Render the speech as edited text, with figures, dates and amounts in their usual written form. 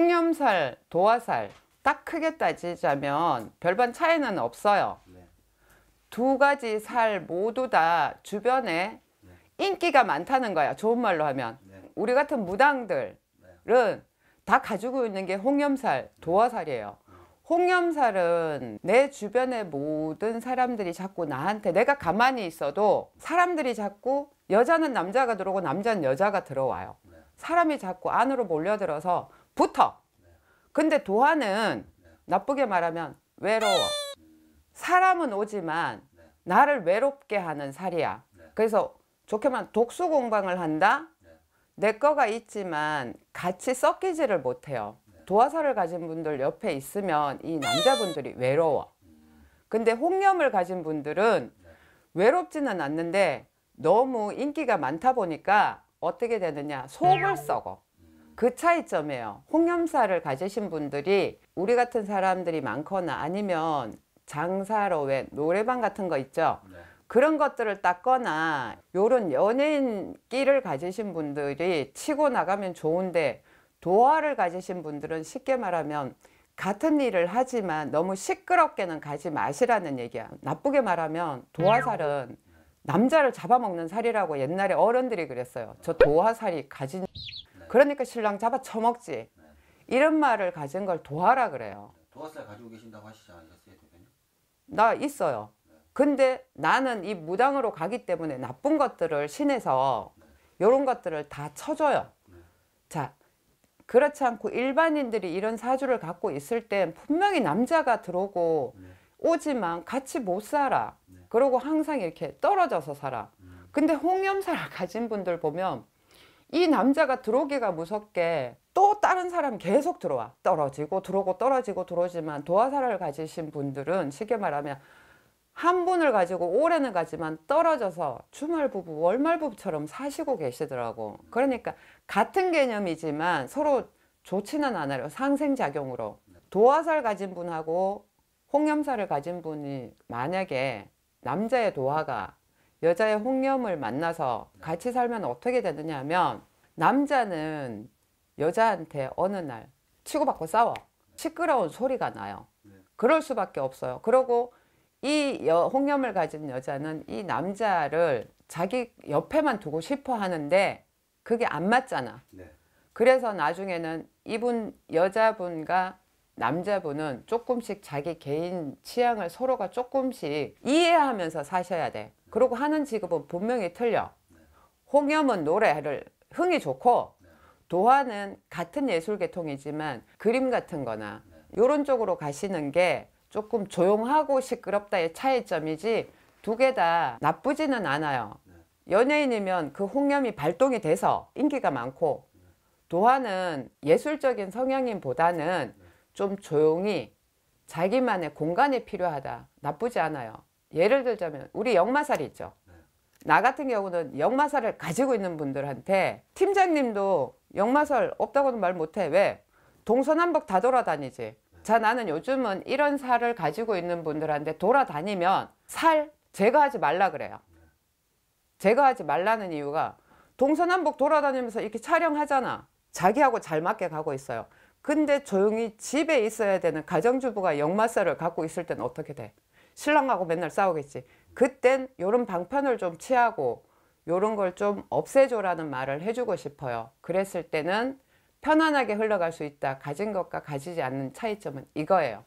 홍염살, 도화살 딱 크게 따지자면 별반 차이는 없어요. 네. 두 가지 살 모두 다 주변에 네. 인기가 많다는 거야. 좋은 말로 하면 네. 우리 같은 무당들은 네. 다 가지고 있는 게 홍염살, 도화살이에요. 홍염살은 내 주변의 모든 사람들이 자꾸 나한테, 내가 가만히 있어도 사람들이 자꾸, 여자는 남자가 들어오고 남자는 여자가 들어와요. 네. 사람이 자꾸 안으로 몰려들어서 붙어. 네. 근데 도화는 네. 나쁘게 말하면 외로워. 사람은 오지만 네. 나를 외롭게 하는 살이야. 네. 그래서 좋게 말하면 독수공방을 한다. 네. 내 거가 있지만 같이 섞이지를 못해요. 도화살을 가진 분들 옆에 있으면 이 남자분들이 외로워. 근데 홍염을 가진 분들은 외롭지는 않는데 너무 인기가 많다 보니까 어떻게 되느냐, 속을 썩어. 그 차이점이에요. 홍염살을 가지신 분들이 우리 같은 사람들이 많거나 아니면 장사로 왜 노래방 같은 거 있죠, 그런 것들을 닦거나 요런 연예인 끼를 가지신 분들이 치고 나가면 좋은데, 도화를 가지신 분들은 쉽게 말하면 같은 일을 하지만 너무 시끄럽게는 가지 마시라는 얘기야. 나쁘게 말하면 도화살은 남자를 잡아먹는 살이라고 옛날에 어른들이 그랬어요. 저 도화살이 가진, 그러니까 신랑 잡아 처먹지, 이런 말을 가진 걸 도화라 그래요. 도화살 가지고 계신다고 하시지 않으셨어요? 나 있어요. 근데 나는 이 무당으로 가기 때문에 나쁜 것들을 신에서 이런 것들을 다 쳐줘요. 자, 그렇지 않고 일반인들이 이런 사주를 갖고 있을 땐 분명히 남자가 들어오고 네. 오지만 같이 못 살아. 네. 그러고 항상 이렇게 떨어져서 살아. 근데 홍염살을 가진 분들 보면 이 남자가 들어오기가 무섭게 또 다른 사람 계속 들어와. 떨어지고 들어오고 떨어지고 들어오지만, 도화살을 가지신 분들은 쉽게 말하면 한 분을 가지고 오래는 가지만 떨어져서 주말부부, 월말부부처럼 사시고 계시더라고. 그러니까 같은 개념이지만 서로 좋지는 않아요. 상생작용으로. 도화살 가진 분하고 홍염살을 가진 분이 만약에 남자의 도화가 여자의 홍염을 만나서 같이 살면 어떻게 되느냐 하면, 남자는 여자한테 어느 날 치고받고 싸워. 시끄러운 소리가 나요. 그럴 수밖에 없어요. 그러고 이 홍염을 가진 여자는 이 남자를 자기 옆에만 두고 싶어 하는데 그게 안 맞잖아. 네. 그래서 나중에는 이분, 여자분과 남자분은 조금씩 자기 개인 취향을 서로가 조금씩 이해하면서 사셔야 돼. 그리고 하는 직업은 분명히 틀려. 홍염은 노래를, 흥이 좋고 도화는 같은 예술 계통이지만 그림 같은 거나 이런 쪽으로 가시는 게 조금 조용하고 시끄럽다의 차이점이지, 두 개 다 나쁘지는 않아요. 연예인이면 그 홍염이 발동이 돼서 인기가 많고, 도화는 예술적인 성향인보다는 좀 조용히 자기만의 공간이 필요하다. 나쁘지 않아요. 예를 들자면 우리 역마살이 있죠. 나 같은 경우는 역마살을 가지고 있는 분들한테 팀장님도 역마살 없다고는 말 못해. 왜? 동서남북 다 돌아다니지. 자, 나는 요즘은 이런 살을 가지고 있는 분들한테 돌아다니면 살 제거하지 말라 그래요. 제거하지 말라는 이유가, 동서남북 돌아다니면서 이렇게 촬영하잖아. 자기하고 잘 맞게 가고 있어요. 근데 조용히 집에 있어야 되는 가정주부가 역마살을 갖고 있을 땐 어떻게 돼? 신랑하고 맨날 싸우겠지. 그땐 요런 방편을 좀 취하고 요런 걸 좀 없애줘라는 말을 해주고 싶어요. 그랬을 때는 편안하게 흘러갈 수 있다. 가진 것과 가지지 않는 차이점은 이거예요.